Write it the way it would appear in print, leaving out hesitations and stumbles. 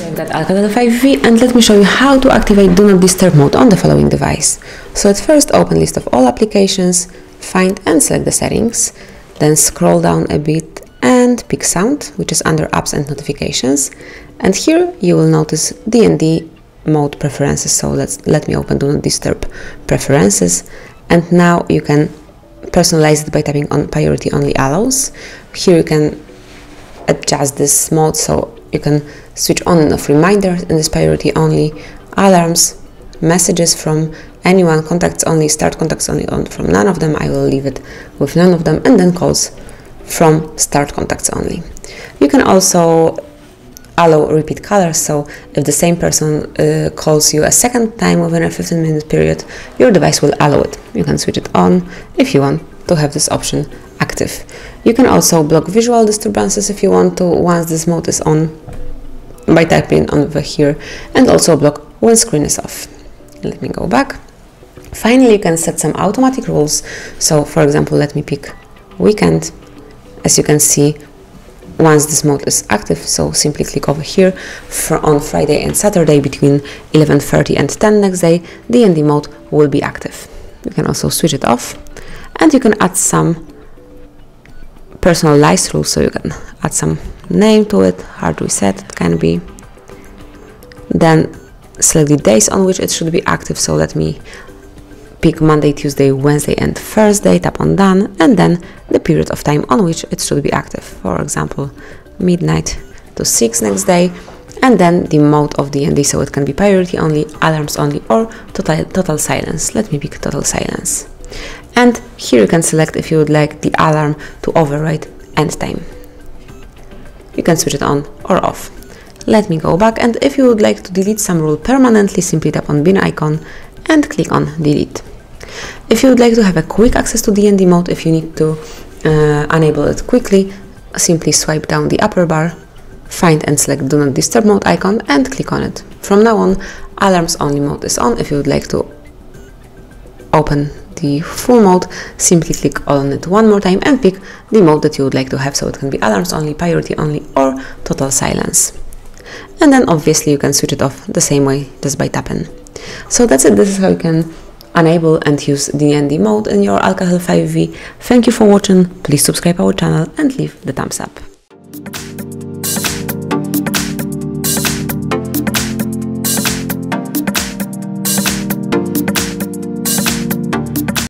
I've got Alcatel 5V, and let me show you how to activate Do Not Disturb mode on the following device. So at first, open list of all applications, find and select the settings, then scroll down a bit and pick sound, which is under apps and notifications, and here you will notice D&D mode preferences. So let me open Do Not Disturb preferences, and now you can personalize it by tapping on priority only allows. Here you can adjust this mode, so you can switch on and off reminders and this priority only, alarms, messages from anyone, contacts only, start contacts only on from none of them. I will leave it with none of them, and then calls from start contacts only. You can also allow repeat callers, so if the same person calls you a second time within a 15-minute period, your device will allow it. You can switch it on if you want to have this option active. You can also block visual disturbances if you want to once this mode is on by typing on over here, and also block when screen is off. Let me go back. Finally, you can set some automatic rules. So for example, let me pick weekend. As you can see, once this mode is active, so simply click over here for on Friday and Saturday between 11:30 and 10 next day, D&D mode will be active. You can also switch it off, and you can add some personalized rules, so you can add some name to it, hard reset it can be. Then select the days on which it should be active, so let me pick Monday, Tuesday, Wednesday and Thursday, tap on done, and then the period of time on which it should be active, for example midnight to 6 next day, and then the mode of D&D, so it can be priority only, alarms only, or total silence. Let me pick total silence, and here you can select if you would like the alarm to override end time. You can switch it on or off. Let me go back, and if you would like to delete some rule permanently, simply tap on bin icon and click on delete. If you would like to have a quick access to D&D mode, if you need to enable it quickly, simply swipe down the upper bar, find and select Do Not Disturb mode icon and click on it. From now on, alarms only mode is on. If you would like to open the full mode, simply click on it one more time and pick the mode that you would like to have, so it can be alarms only, priority only, or total silence. And then obviously you can switch it off the same way, just by tapping. So that's it. This is how you can enable and use D&D mode in your Alcatel 5V. Thank you for watching. Please subscribe our channel and leave the thumbs up.